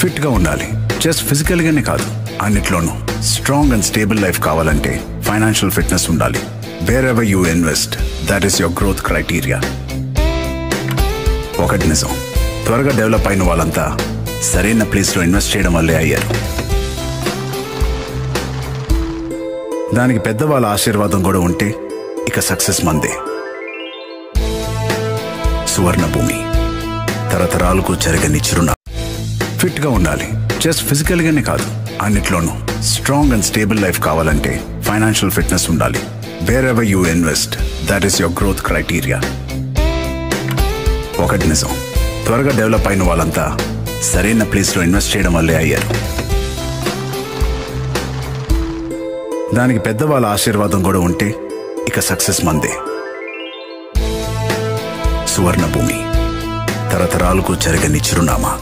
Fit గా ఉండాలి. Just physical గానే కాదు, అన్నిట్లోనూ స్ట్రాంగ్ అండ్ స్టేబుల్ లైఫ్ కావాలంటే ఫైనాన్షియల్ ఫిట్నెస్ ఉండాలి. Wherever you invest, that is your growth criteria. ఒకటి నిజం, త్వరగా డెవలప్ అయిన వాళ్ళంతా సరైన ప్లేస్లో ఇన్వెస్ట్ చేయడం వల్లే అయ్యారు. దానికి పెద్దవాళ్ళ ఆశీర్వాదం కూడా ఉంటే ఇక సక్సెస్ మందే. సువర్ణభూమి, తరతరాలకు జరగని చిరునా. ఫిట్గా ఉండాలి, జస్ట్ ఫిజికల్గానే కాదు, అన్నిట్లోనూ స్ట్రాంగ్ అండ్ స్టేబుల్ లైఫ్ కావాలంటే ఫైనాన్షియల్ ఫిట్నెస్ ఉండాలి. Wherever you invest, that is your growth criteria. ఒకటి నిజం, త్వరగా డెవలప్ అయిన వాళ్ళంతా సరైన ప్లేస్లో ఇన్వెస్ట్ చేయడం వల్లే అయ్యారు. దానికి పెద్దవాళ్ళ ఆశీర్వాదం కూడా ఉంటే ఇక సక్సెస్ మందే. సువర్ణభూమి, తరతరాలకు జరగని చిరునామా.